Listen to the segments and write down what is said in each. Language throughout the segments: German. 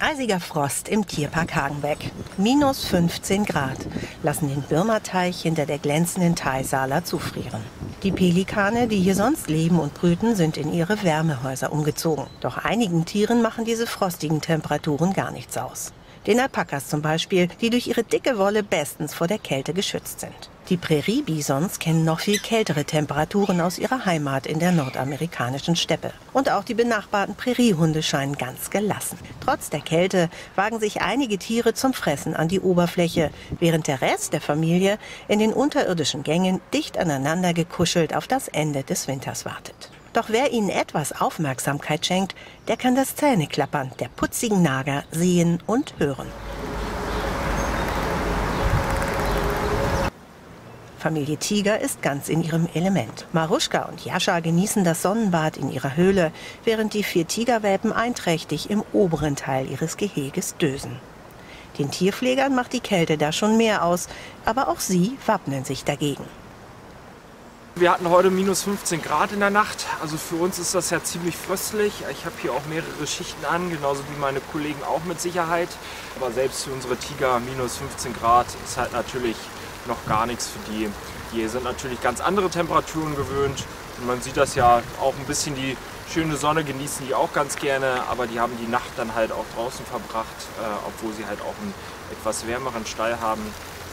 Eisiger Frost im Tierpark Hagenbeck. Minus 15 Grad lassen den Birmerteich hinter der glänzenden Thaisala zufrieren. Die Pelikane, die hier sonst leben und brüten, sind in ihre Wärmehäuser umgezogen. Doch einigen Tieren machen diese frostigen Temperaturen gar nichts aus. Den Alpakas zum Beispiel, die durch ihre dicke Wolle bestens vor der Kälte geschützt sind. Die Präriebisons kennen noch viel kältere Temperaturen aus ihrer Heimat in der nordamerikanischen Steppe. Und auch die benachbarten Präriehunde scheinen ganz gelassen. Trotz der Kälte wagen sich einige Tiere zum Fressen an die Oberfläche, während der Rest der Familie in den unterirdischen Gängen dicht aneinander gekuschelt auf das Ende des Winters wartet. Doch wer ihnen etwas Aufmerksamkeit schenkt, der kann das Zähneklappern der putzigen Nager sehen und hören. Familie Tiger ist ganz in ihrem Element. Maruschka und Jascha genießen das Sonnenbad in ihrer Höhle, während die 4 Tigerwelpen einträchtig im oberen Teil ihres Geheges dösen. Den Tierpflegern macht die Kälte da schon mehr aus, aber auch sie wappnen sich dagegen. Wir hatten heute minus 15 Grad in der Nacht, also für uns ist das ja ziemlich fröstlich. Ich habe hier auch mehrere Schichten an, genauso wie meine Kollegen auch mit Sicherheit. Aber selbst für unsere Tiger minus 15 Grad ist halt natürlich noch gar nichts für die. Die sind natürlich ganz andere Temperaturen gewöhnt und man sieht das ja auch ein bisschen, die schöne Sonne genießen die auch ganz gerne, aber die haben die Nacht dann halt auch draußen verbracht, obwohl sie halt auch einen etwas wärmeren Stall haben,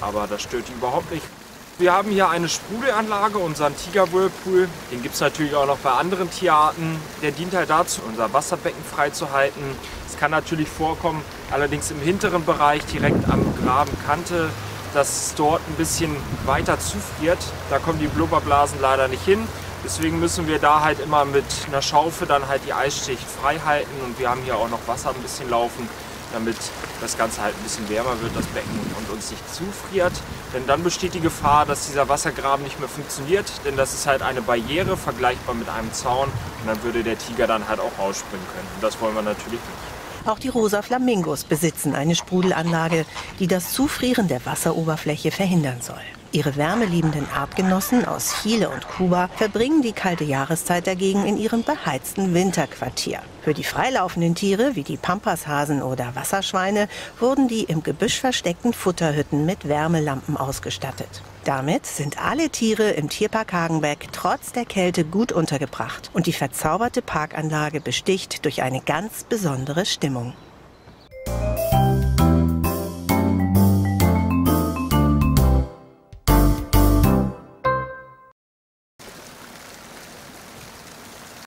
aber das stört die überhaupt nicht. Wir haben hier eine Sprudelanlage, unseren Tigerwhirlpool. Den gibt es natürlich auch noch bei anderen Tierarten. Der dient halt dazu, unser Wasserbecken freizuhalten. Es kann natürlich vorkommen, allerdings im hinteren Bereich, direkt am Grabenkante, dass es dort ein bisschen weiter zufriert. Da kommen die Blubberblasen leider nicht hin. Deswegen müssen wir da halt immer mit einer Schaufel dann halt die Eisschicht frei halten. Und wir haben hier auch noch Wasser ein bisschen laufen, damit das Ganze halt ein bisschen wärmer wird, das Becken, und uns nicht zufriert. Denn dann besteht die Gefahr, dass dieser Wassergraben nicht mehr funktioniert, denn das ist halt eine Barriere, vergleichbar mit einem Zaun, und dann würde der Tiger dann halt auch rausspringen können. Und das wollen wir natürlich nicht. Auch die rosa Flamingos besitzen eine Sprudelanlage, die das Zufrieren der Wasseroberfläche verhindern soll. Ihre wärmeliebenden Artgenossen aus Chile und Kuba verbringen die kalte Jahreszeit dagegen in ihrem beheizten Winterquartier. Für die freilaufenden Tiere wie die Pampashasen oder Wasserschweine wurden die im Gebüsch versteckten Futterhütten mit Wärmelampen ausgestattet. Damit sind alle Tiere im Tierpark Hagenbeck trotz der Kälte gut untergebracht und die verzauberte Parkanlage besticht durch eine ganz besondere Stimmung.